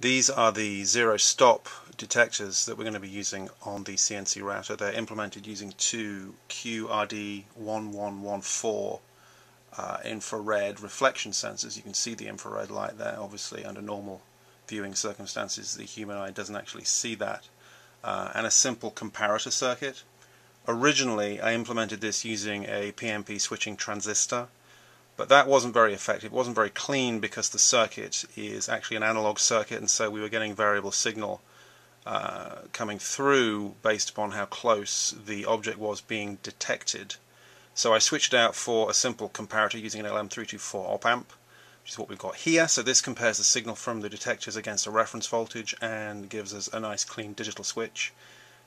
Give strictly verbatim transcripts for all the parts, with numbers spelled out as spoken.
These are the zero stop detectors that we're going to be using on the C N C router. They're implemented using two Q R D one one one four uh, infrared reflection sensors. You can see the infrared light there. Obviously, under normal viewing circumstances, the human eye doesn't actually see that. Uh, and a simple comparator circuit. Originally, I implemented this using a P N P switching transistor, but that wasn't very effective. It wasn't very clean because the circuit is actually an analog circuit, and so we were getting variable signal uh, coming through based upon how close the object was being detected. So I switched out for a simple comparator using an L M three two four op-amp, which is what we've got here. So this compares the signal from the detectors against a reference voltage and gives us a nice clean digital switch.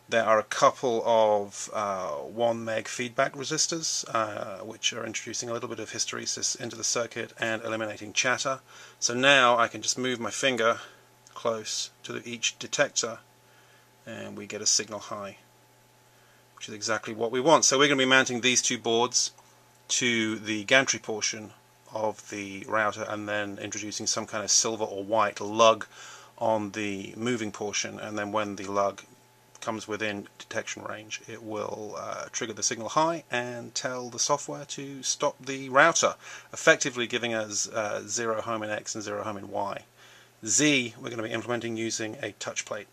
There are a couple of uh, one meg feedback resistors, uh, which are introducing a little bit of hysteresis into the circuit and eliminating chatter. So now I can just move my finger close to the, each detector, and we get a signal high, which is exactly what we want. So we're going to be mounting these two boards to the gantry portion of the router, and then introducing some kind of silver or white lug on the moving portion, and then when the lug comes within detection range, it will uh, trigger the signal high and tell the software to stop the router, effectively giving us uh, zero home in X and zero home in Y. Z we're going to be implementing using a touch plate.